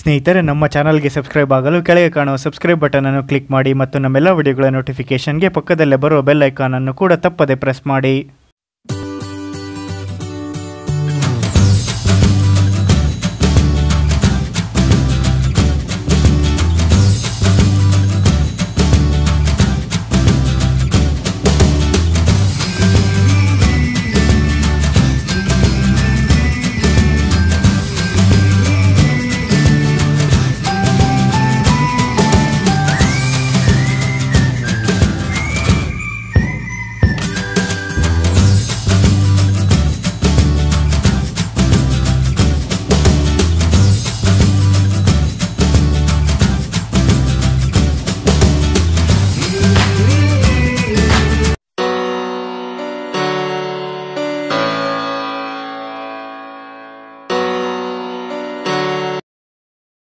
ಸ್ನೇಹಿತರೆ, ನಮ್ಮ ಚಾನಲ್ಗೆ ಸಬ್ಸ್ಕ್ರೈಬ್ ಆಗಲು ಕೆಳಗೆ ಕಾಣುವ ಸಬ್ಸ್ಕ್ರೈಬ್ ಬಟನನ್ನು ಕ್ಲಿಕ್ ಮಾಡಿ ಮತ್ತು ನಮ್ಮೆಲ್ಲ ವಿಡಿಯೋಗಳ ನೋಟಿಫಿಕೇಷನ್ಗೆ ಪಕ್ಕದಲ್ಲೇ ಬರುವ ಬೆಲ್ ಐಕಾನನ್ನು ಕೂಡ ತಪ್ಪದೆ ಪ್ರೆಸ್ ಮಾಡಿ.